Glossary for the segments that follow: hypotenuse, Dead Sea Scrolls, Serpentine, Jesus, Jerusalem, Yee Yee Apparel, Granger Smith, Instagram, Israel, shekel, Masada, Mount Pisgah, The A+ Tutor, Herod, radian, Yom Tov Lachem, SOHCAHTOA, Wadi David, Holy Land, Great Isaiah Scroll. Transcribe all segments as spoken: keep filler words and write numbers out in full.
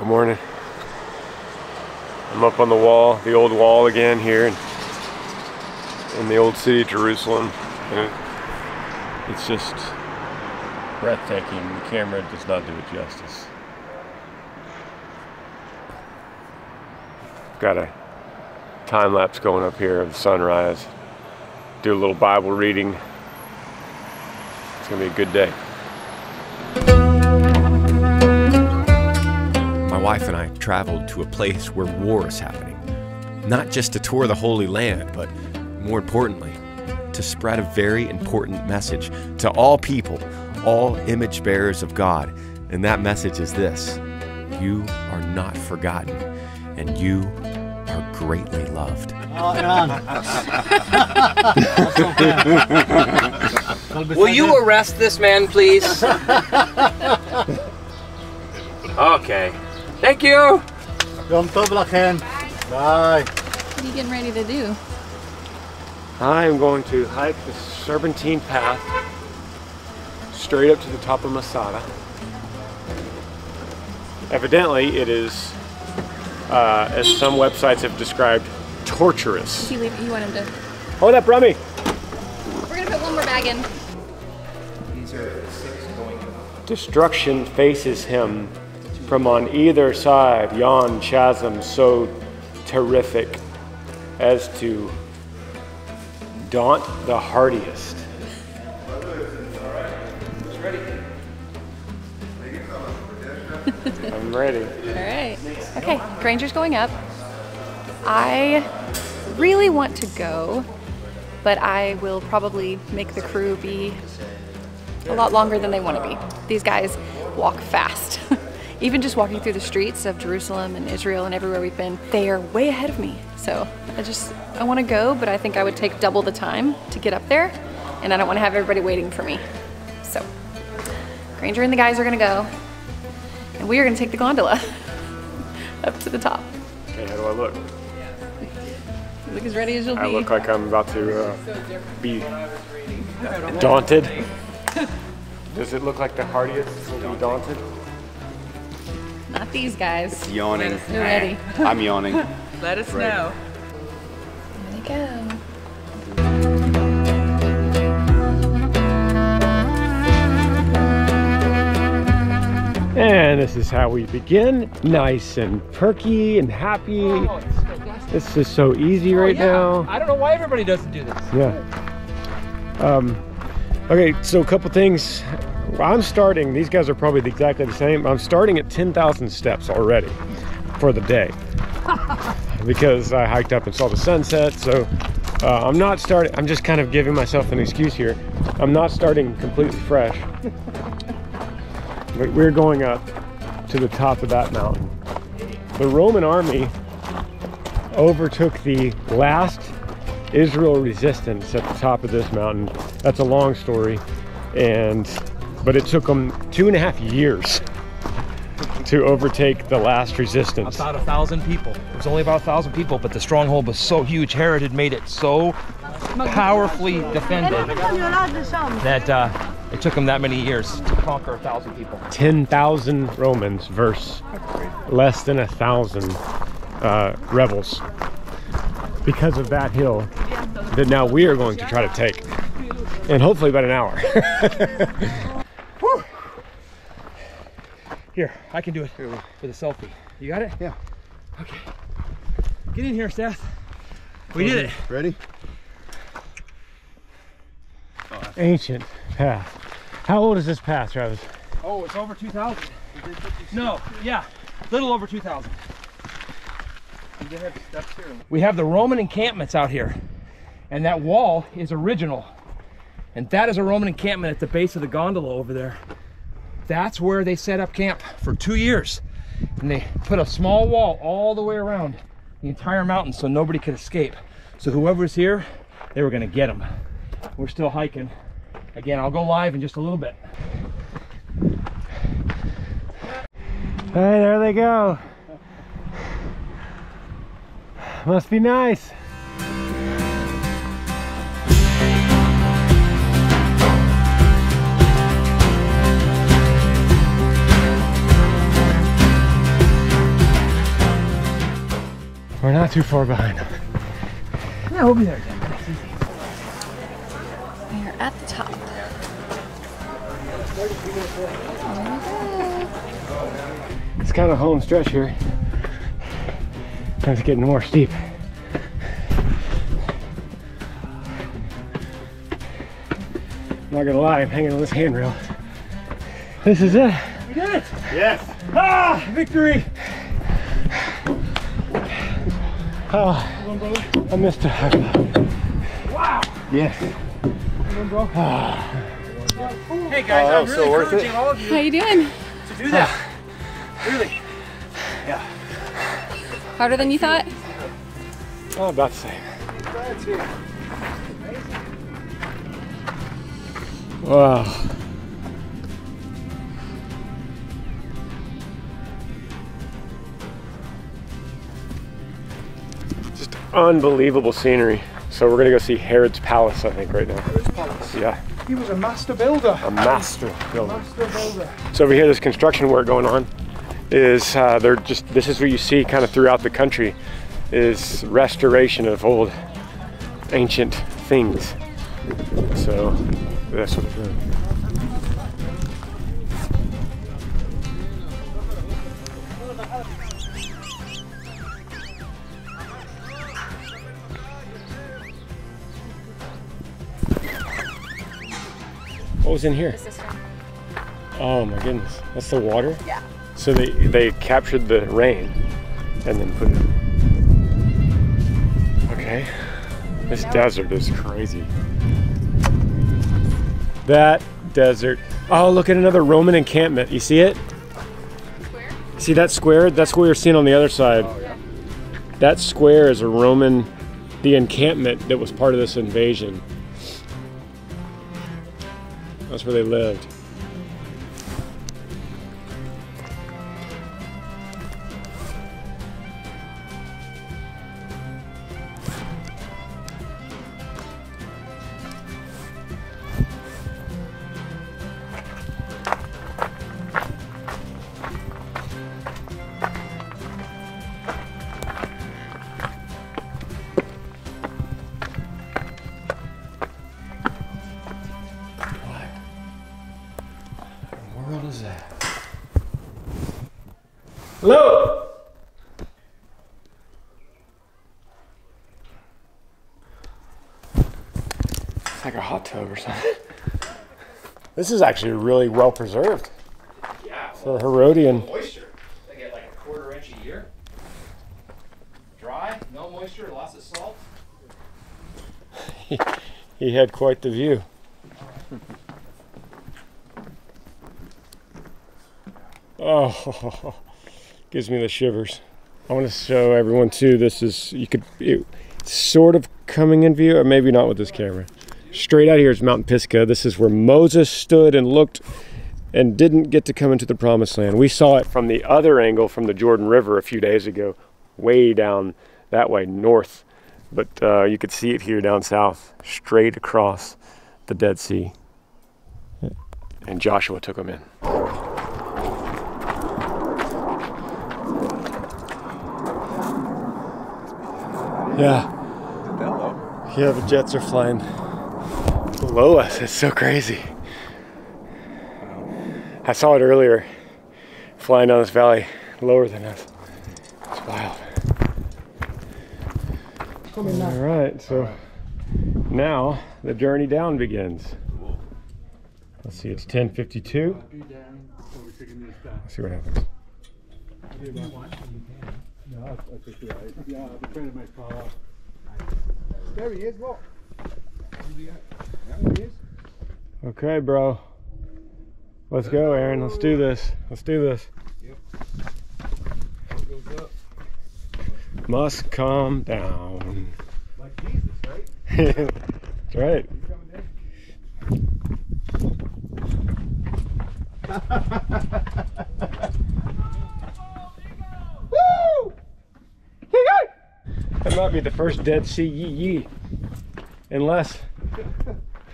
Good morning. I'm up on the wall, the old wall again here in, in the old city of Jerusalem. And it, it's just breathtaking. The camera does not do it justice. Got a time lapse going up here of the sunrise. Do a little Bible reading. It's gonna be a good day. My wife and I traveled to a place where war is happening, not just to tour the Holy Land, but more importantly, to spread a very important message to all people, all image bearers of God. And that message is this: you are not forgotten, and you are greatly loved. Will you arrest this man, please? Okay. Thank you! Yom Tov Lachem. Bye. What are you getting ready to do? I am going to hike the Serpentine path straight up to the top of Masada. Evidently, it is, uh, as some websites have described, torturous. He, he wanted to... Hold up, Rummy! We're going to put one more bag in. These are six going up. Destruction faces him from on either side, yon chasm so terrific as to daunt the hardiest. I'm ready. All right. Okay, Granger's going up. I really want to go, but I will probably make the crew be a lot longer than they want to be. These guys walk fast. Even just walking through the streets of Jerusalem and Israel and everywhere we've been, they are way ahead of me. So I just, I want to go, but I think I would take double the time to get up there, and I don't want to have everybody waiting for me. So Granger and the guys are going to go, and we are going to take the gondola up to the top. Okay, how do I look? You look as ready as you'll I be. I look like I'm about to uh, be daunted. Does it look like the hardiest will be daunted? Not these guys. It's yawning. You're ready. I'm yawning. Let us ready. know. There we go. And this is how we begin. Nice and perky and happy. Oh, this is so easy oh, right yeah. now. I don't know why everybody doesn't do this. Yeah. Um, okay, so a couple things. I'm starting, these guys are probably exactly the same, I'm starting at ten thousand steps already for the day because I hiked up and saw the sunset. So uh, I'm not starting, I'm just kind of giving myself an excuse here. I'm not starting completely fresh, but we're going up to the top of that mountain. The Roman army overtook the last Israel resistance at the top of this mountain. That's a long story, and but it took them two and a half years to overtake the last resistance. About a thousand people. It was only about a thousand people, but the stronghold was so huge. Herod had made it so powerfully defended that uh, it took them that many years to conquer a thousand people. ten thousand Romans versus less than a thousand uh, rebels because of that hill that now we are going to try to take. And hopefully about an hour. Here, I can do it with a selfie. You got it? Yeah. Okay. Get in here, Seth. We did it. Ready? Ancient path. How old is this path, Travis? Oh, it's over two thousand. No, yeah, a little over two thousand. We have the Roman encampments out here, and that wall is original. And that is a Roman encampment at the base of the gondola over there. That's where they set up camp for two years. And they put a small wall all the way around the entire mountain so nobody could escape. So whoever's here, they were gonna get them. We're still hiking. Again, I'll go live in just a little bit. All right, there they go. Must be nice. not too far behind them. Yeah, we'll be there again. We are at the top. It's kind of a home stretch here. It's getting more steep. I'm not gonna lie, I'm hanging on this handrail. This is it. We did it! Yes! Ah! Victory! Oh, I missed a high five. Wow! Yes. Ah. Hey guys, oh, I'm really so encouraging all of you. How you doing? To do this. Ah. Really. Yeah. Harder than you thought? Oh, about the same. Wow. Just unbelievable scenery. So we're gonna go see Herod's palace, I think, right now. Herod's palace? Yeah. He was a master builder. A master builder. Master builder. So over here, this construction work going on. Is uh, they're just, this is what you see kind of throughout the country, is restoration of old ancient things. So that's what we're doing. What was in here? Oh my goodness, that's the water? Yeah. So they, they captured the rain and then put it in. Okay. This desert is crazy. That desert. Oh, look at another Roman encampment. You see it? Square? See that square? That's what we were seeing on the other side. Oh, yeah. That square is a Roman, the encampment that was part of this invasion. That's where they lived. Hello? It's like a hot tub or something. This is actually really well preserved. Yeah. Well, for Herodian. Moisture. They get like a quarter inch a year. Dry, no moisture, lots of salt. he, he had quite the view. Oh. Gives me the shivers. I want to show everyone too, this is, you could, it's sort of coming in view, or maybe not with this camera. Straight out here is Mount Pisgah. This is where Moses stood and looked and didn't get to come into the promised land. We saw it from the other angle from the Jordan River a few days ago, way down that way, north. But uh, you could see it here down south, straight across the Dead Sea. And Joshua took them in. Yeah. Yeah, the jets are flying below us. It's so crazy. I saw it earlier, flying down this valley lower than us. It's wild. All right, so now the journey down begins. Let's see, it's ten fifty-two. Let's see what happens. No, I think you're right. Yeah, the trainer might fall off. There he is, look. There he is. Okay, bro. Let's go, Aaron. Let's do this. Let's do this. Yep. Must calm down. Like Jesus, right? That's right. That might be the first Dead Sea yee yee, unless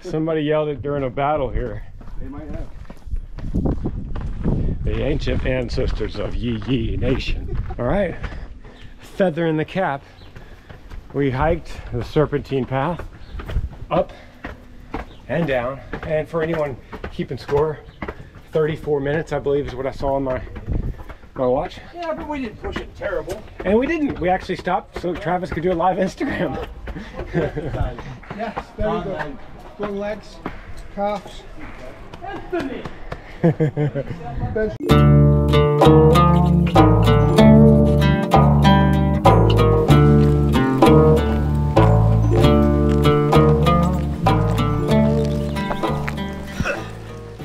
somebody yelled it during a battle here. They might have. The ancient ancestors of yee yee nation. All right, feather in the cap. We hiked the Serpentine path up and down, and for anyone keeping score, thirty-four minutes I believe is what I saw on my my watch. Yeah, but we didn't push it terrible. And we didn't. We actually stopped so Travis could do a live Instagram. Yes, there we go. Long legs, calves. Anthony.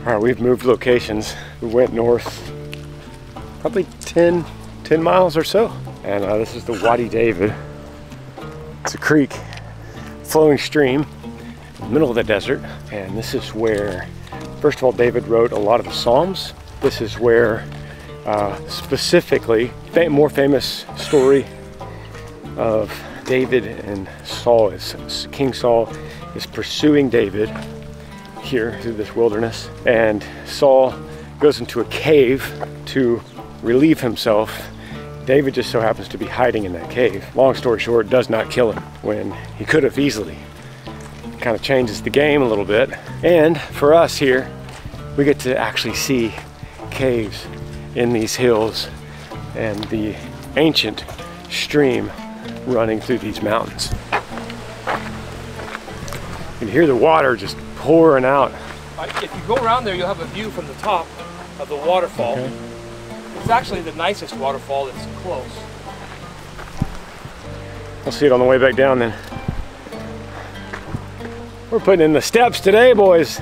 All right, we've moved locations. We went north probably ten, ten miles or so. And uh, this is the Wadi David. It's a creek, flowing stream, middle of the desert. And this is where, first of all, David wrote a lot of the Psalms. This is where uh, specifically, the more famous story of David and Saul is King Saul is pursuing David here through this wilderness. And Saul goes into a cave to relieve himself. David just so happens to be hiding in that cave. Long story short, does not kill him when he could have easily. Kind of changes the game a little bit. And for us here, we get to actually see caves in these hills and the ancient stream running through these mountains. You can hear the water just pouring out. If you go around there, you'll have a view from the top of the waterfall. Okay. It's actually the nicest waterfall that's close. I'll see it on the way back down then. We're putting in the steps today, boys.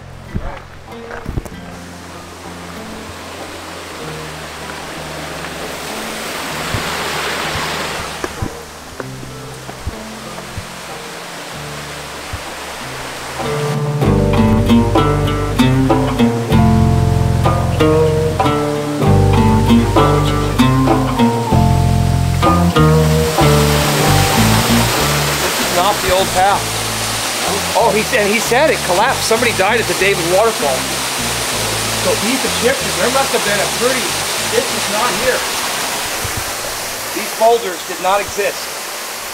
Oh, he said, he said it collapsed. Somebody died at the David waterfall. So these Egyptians, there must have been a pretty, this is not here. These boulders did not exist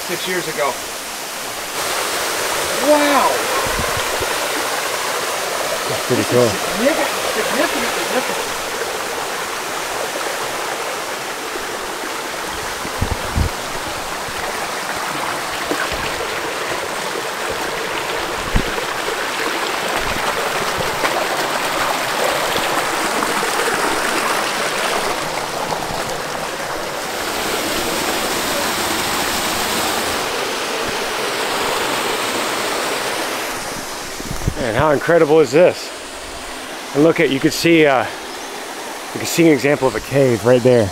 six years ago. Wow. That's pretty cool. Significant, significant, significant. And how incredible is this? And look at, you can see, uh, you can see an example of a cave right there.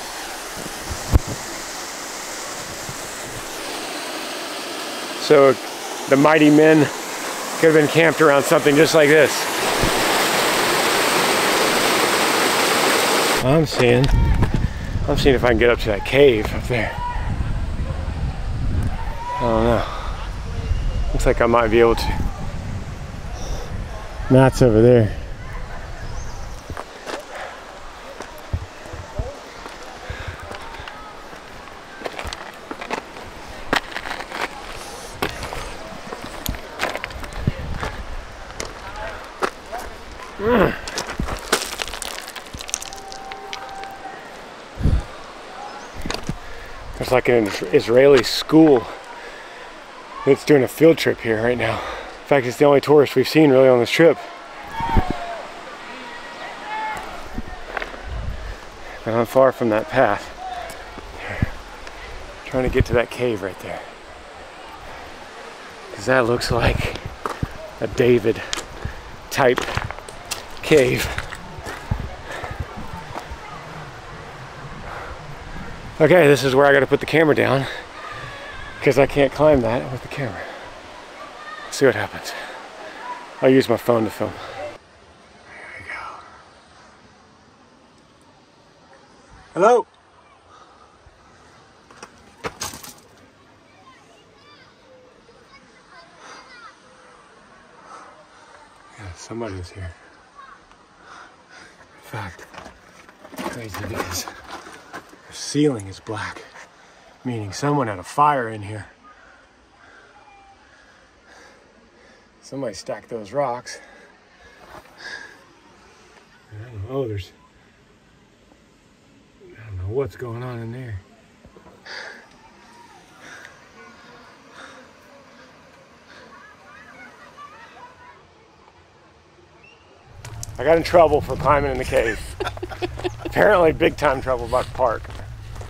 So the mighty men could have been camped around something just like this. I'm seeing, I'm seeing if I can get up to that cave up there. I don't know. Looks like I might be able to. That's over there. Mm. There's like an Israeli school that's doing a field trip here right now. In fact, it's the only tourist we've seen really on this trip. And I'm far from that path. I'm trying to get to that cave right there. Because that looks like a David type cave. Okay, this is where I gotta put the camera down. Because I can't climb that with the camera. See what happens. I'll use my phone to film. There we go. Hello. Yeah, somebody's here. In fact, crazy because the ceiling is black, meaning someone had a fire in here. Somebody stacked those rocks. I don't know, there's, I don't know what's going on in there. I got in trouble for climbing in the cave. Apparently, big time trouble by Park.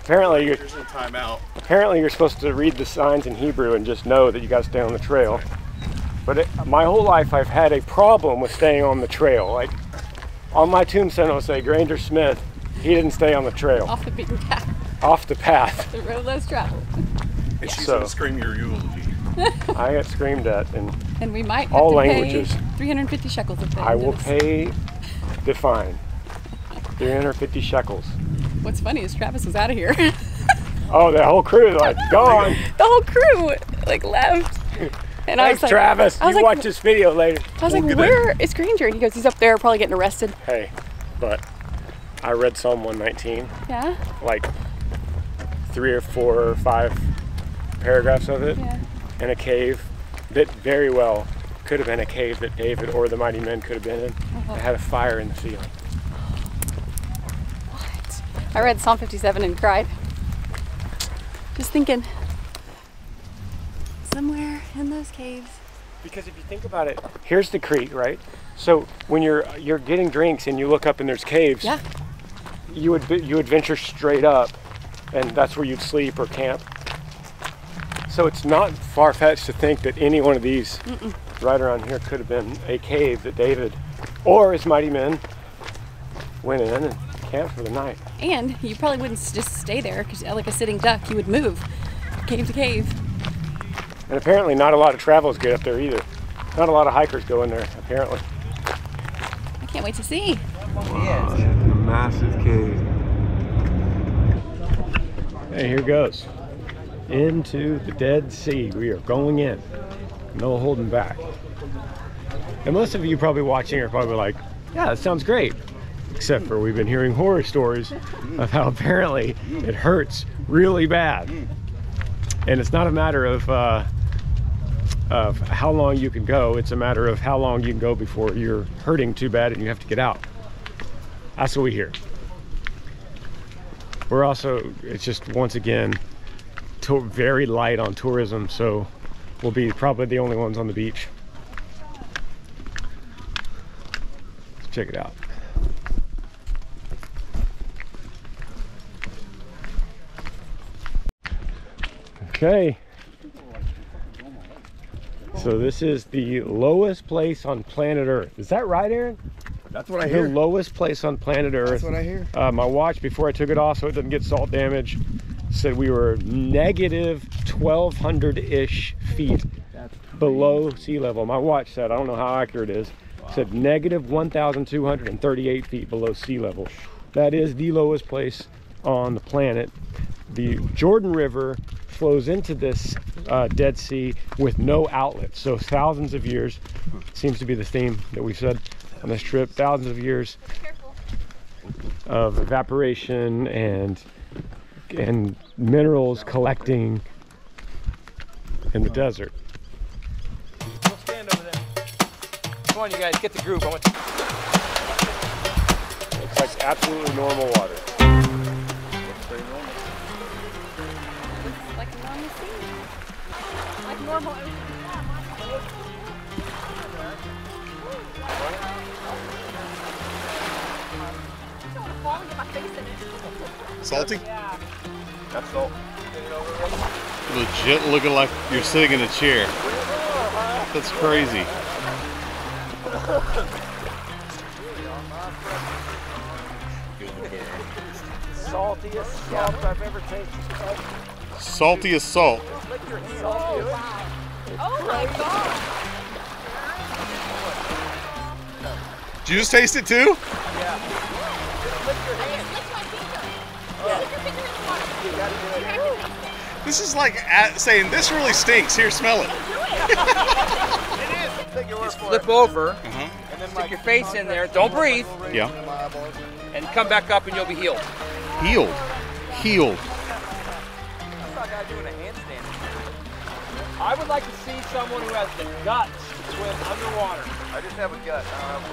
Apparently, you're, Here's a time out. apparently you're supposed to read the signs in Hebrew and just know that you got to stay on the trail. But it, my whole life, I've had a problem with staying on the trail. Like, on my tombstone, it'll say, Granger Smith, he didn't stay on the trail. Off the beaten path. Off the path. The road less traveled. And yeah. she's so, going to scream your eulogy. I got screamed at in and we might have all to languages. Pay three hundred fifty shekels of I will pay the fine. three hundred fifty shekels. What's funny is Travis was out of here. Oh, the whole crew, like, gone. The whole crew, like, left. And I was like, Travis, I was you like, watch this video later. I was we'll like, where in. is Granger? And he goes, he's up there probably getting arrested. Hey, but I read Psalm one nineteen. Yeah? Like three or four or five paragraphs of it. Yeah. In a cave that very well could have been a cave that David or the mighty men could have been in. Uh-huh. It had a fire in the ceiling. What? I read Psalm fifty-seven and cried. Just thinking, somewhere in those caves. Because if you think about it, here's the creek, right? So when you're you're getting drinks and you look up and there's caves, yeah. you would you would venture straight up, and that's where you'd sleep or camp. So it's not far-fetched to think that any one of these Mm-mm. right around here could have been a cave that David or his mighty men went in and camped for the night. And you probably wouldn't just stay there because like a sitting duck, you would move cave to cave. And apparently not a lot of travelers get up there either. Not a lot of hikers go in there, apparently. I can't wait to see. Wow, this is a massive cave. Hey, here goes. Into the Dead Sea. We are going in. No holding back. And most of you probably watching are probably like, yeah, that sounds great. Except for we've been hearing horror stories of how apparently it hurts really bad. And it's not a matter of, uh, of how long you can go. It's a matter of how long you can go before you're hurting too bad and you have to get out. That's what we hear. We're also, it's just once again, very light on tourism, so we'll be probably the only ones on the beach. Let's check it out. Okay, so this is the lowest place on planet Earth. Is that right, Aaron? That's what I hear. The lowest place on planet Earth. That's what I hear. Uh, my watch, before I took it off so it doesn't get salt damage, said we were negative twelve hundred-ish feet below sea level. My watch said, I don't know how accurate it is, wow. said negative one thousand two hundred thirty-eight feet below sea level. That is the lowest place on the planet. The Jordan River flows into this uh, Dead Sea with no outlet. So thousands of years, seems to be the theme that we've said on this trip, thousands of years of evaporation and and minerals collecting in the desert. We'll stand over there. Come on, you guys, get the groove. I want to... Looks like absolutely normal water. Looks pretty normal. Looks like normal sea. Like normal ocean. I just want to fall and get my face in it. Salty? Yeah. That's all. Legit looking like you're sitting in a chair. That's crazy. Saltiest salt I've ever tasted. Saltiest salt. Oh, wow. Oh my God. Did you just taste it too? Yeah. This is like at saying, this really stinks. Here, smell it. It is. Just flip over, mm-hmm. and then stick your face in there. Don't breathe. Yeah. And come back up, and you'll be healed. Healed. Healed. I would like to see someone who has the guts swim underwater. I just have a gut. I don't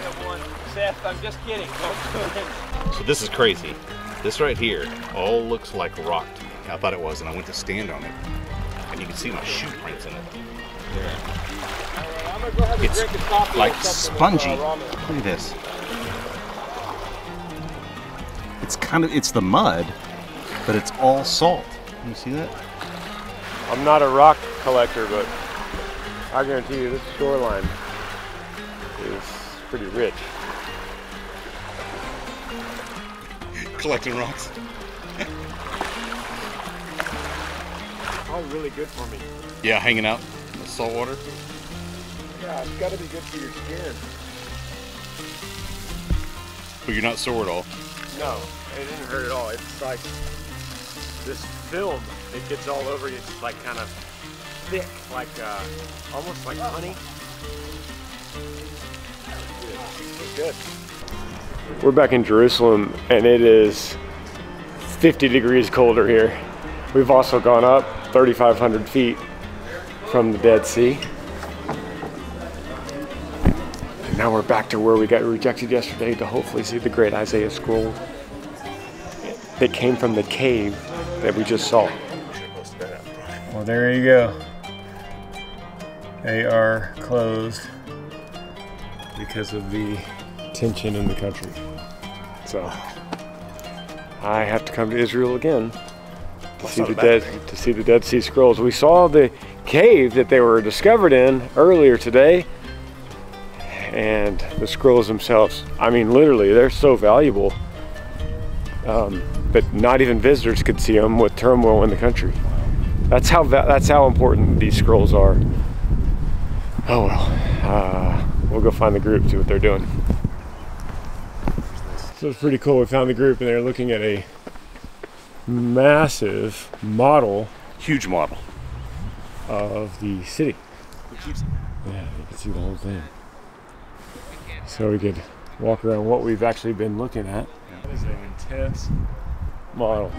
have one. Seth, I'm just kidding. So this is crazy. This right here all looks like rock to me. I thought it was, and I went to stand on it, and you can see my shoe prints in it. Yeah. It's like spongy. Look at this. It's kind of, it's the mud, but it's all salt. Can you see that? I'm not a rock collector, but I guarantee you this shoreline is pretty rich. Collecting rocks. All really good for me. Yeah, hanging out in the salt water. Yeah, it's got to be good for your skin. But you're not sore at all? No, it didn't hurt at all. It's like this film, it gets all over you. It's like kind of thick, like uh, almost like honey. It's good. We're back in Jerusalem, and it is fifty degrees colder here. We've also gone up thirty-five hundred feet from the Dead Sea. And now we're back to where we got rejected yesterday to hopefully see the Great Isaiah Scroll that came from the cave that we just saw. Well, there you go. They are closed because of the tension in the country. So I have to come to Israel again to see the dead to see the Dead Sea Scrolls. We saw the cave that they were discovered in earlier today, and the scrolls themselves, I mean, literally, they're so valuable, um, but not even visitors could see them with turmoil in the country. That's how va that's how important these scrolls are. Oh well, uh, we'll go find the group, see what they're doing. So it's pretty cool. We found the group, and they're looking at a massive model, huge model of the city. Yeah, you can see the whole thing. So we could walk around what we've actually been looking at. It is an intense model.